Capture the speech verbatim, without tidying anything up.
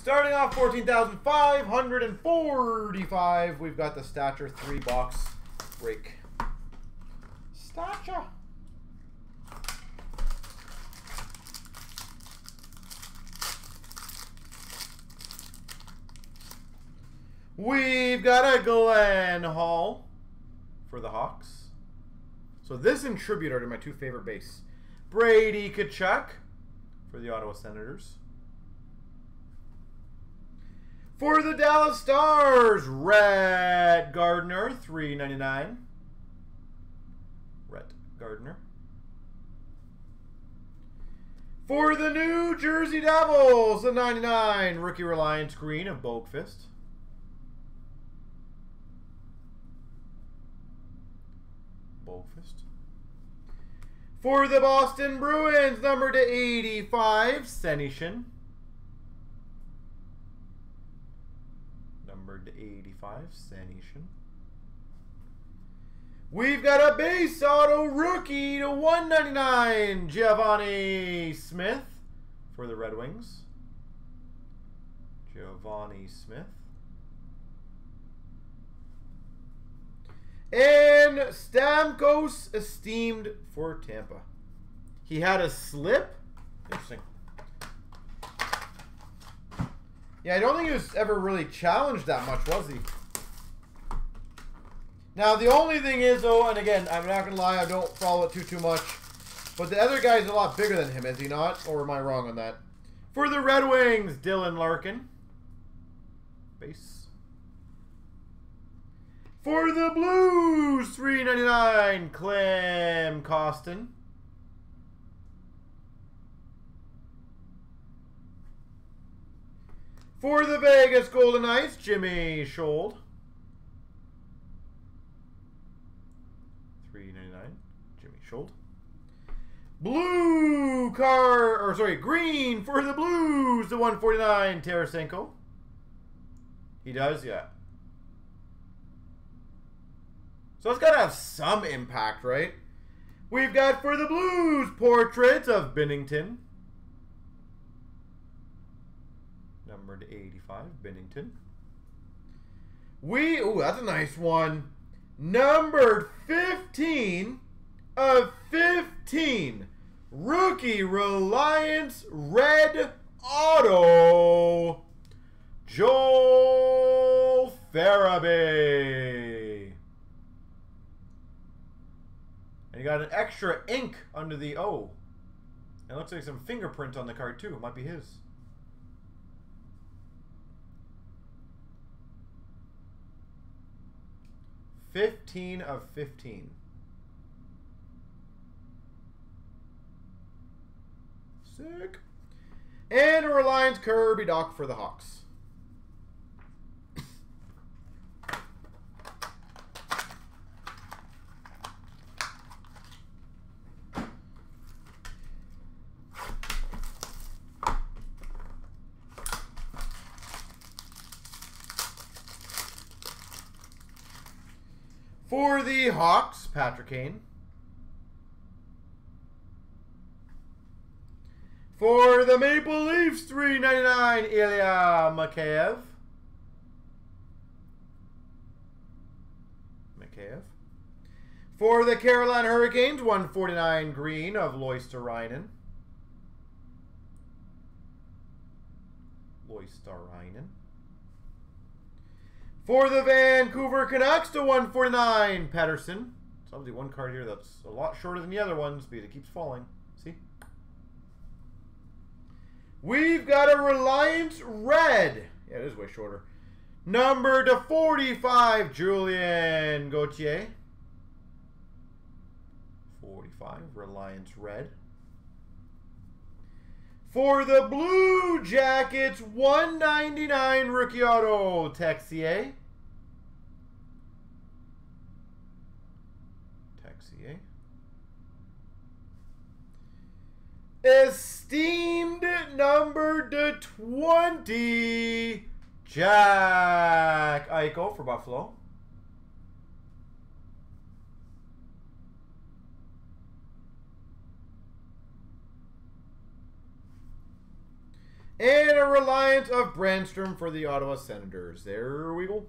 Starting off fourteen thousand five hundred forty-five, we've got the Stature three-box break. Stature! We've got a Glenn Hall for the Hawks. So this and Tribute are to my two favorite base. Brady Kachuk for the Ottawa Senators. For the Dallas Stars, Rhett Gardner, three ninety-nine. Rhett Gardner. For the New Jersey Devils, the ninety-nine Rookie Reliance Green of Boakfist. Boakfist. For the Boston Bruins, number to eighty-five, Senishin. Numbered eighty-five, Senishin. We've got a base auto rookie to one ninety-nine, Giovanni Smith for the Red Wings. Giovanni Smith. And Stamkos esteemed for Tampa. He had a slip. Interesting. Yeah, I don't think he was ever really challenged that much, was he? Now, the only thing is, though, and again, I'm not going to lie, I don't follow it too, too much, but the other guy's a lot bigger than him, is he not? Or am I wrong on that? For the Red Wings, Dylan Larkin. Base. For the Blues, three ninety-nine, Clem Coston. For the Vegas Golden Knights, Jimmy Schold. three ninety-nine, Jimmy Schold. Blue car, or sorry, green for the Blues, the one forty-nine, Tarasenko. He does, yeah. So it's got to have some impact, right? We've got for the Blues portraits of Binnington. Numbered eighty-five, Binnington. We, ooh, that's a nice one. Numbered fifteen of fifteen. Rookie Reliance Red Auto. Joel Farabee. You got an extra ink under the O. And it looks like some fingerprint on the card too. It might be his. fifteen of fifteen. Sick. And a Reliance Kirby Doc for the Hawks. For the Hawks, Patrick Kane. For the Maple Leafs, three ninety-nine, Ilya Mikheyev. Mikheyev. For the Carolina Hurricanes, one forty-nine, Green of Loistarainen. Loistarainen. For the Vancouver Canucks to one forty-nine, Pedersen. It's obviously one card here that's a lot shorter than the other ones, but it keeps falling. See? We've got a Reliance Red. Yeah, it is way shorter. Number to forty-five, Julian Gauthier. forty-five, Reliance Red. For the Blue Jackets, one ninety-nine Rookie Auto, Texier. Texier. Esteemed number to twenty, Jack Eichel for Buffalo. And a reliance of Brandstrom for the Ottawa Senators. There we go.